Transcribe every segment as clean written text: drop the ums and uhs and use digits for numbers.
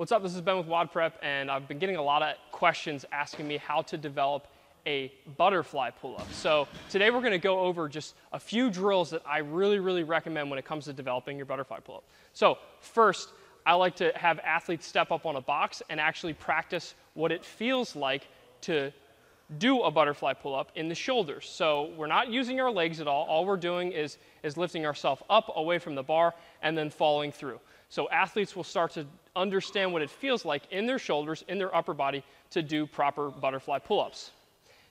What's up? This is Ben with WODprep, and I've been getting a lot of questions asking me how to develop a butterfly pull-up. So today we're going to go over just a few drills that I really recommend when it comes to developing your butterfly pull-up. So first, I like to have athletes step up on a box and actually practice what it feels like to do a butterfly pull-up in the shoulders. So we're not using our legs at all. All we're doing is lifting ourselves up away from the bar and then falling through. So athletes will start to understand what it feels like in their shoulders, in their upper body, to do proper butterfly pull-ups.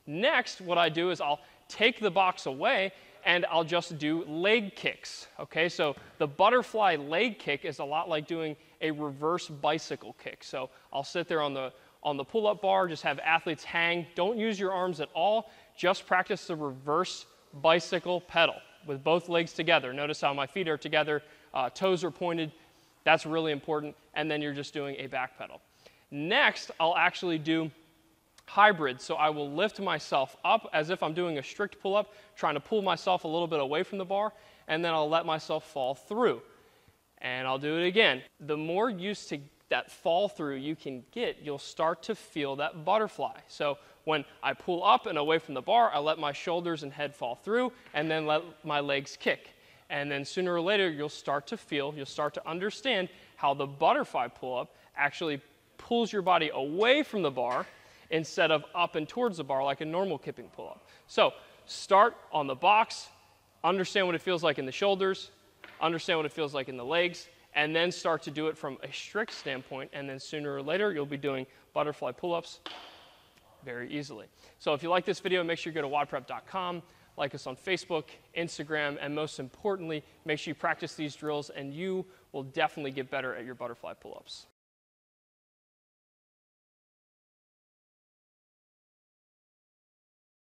Next, what I do is I'll take the box away and I'll just do leg kicks. Okay, so the butterfly leg kick is a lot like doing a reverse bicycle kick. So I'll sit there on the pull-up bar, just have athletes hang. Don't use your arms at all. Just practice the reverse bicycle pedal with both legs together. Notice how my feet are together, toes are pointed. That's really important. And then you're just doing a back pedal. Next, I'll actually do hybrid. So I will lift myself up as if I'm doing a strict pull-up, trying to pull myself a little bit away from the bar, and then I'll let myself fall through. And I'll do it again. The more used to that fall through you can get, you'll start to feel that butterfly. So when I pull up and away from the bar, I let my shoulders and head fall through, and then let my legs kick. And then sooner or later, you'll start to feel, you'll start to understand how the butterfly pull-up actually pulls your body away from the bar instead of up and towards the bar like a normal kipping pull-up. So start on the box, understand what it feels like in the shoulders, understand what it feels like in the legs, and then start to do it from a strict standpoint, and then sooner or later you'll be doing butterfly pull-ups very easily. So if you like this video, make sure you go to WODprep.com, like us on Facebook, Instagram, and most importantly, make sure you practice these drills and you will definitely get better at your butterfly pull-ups.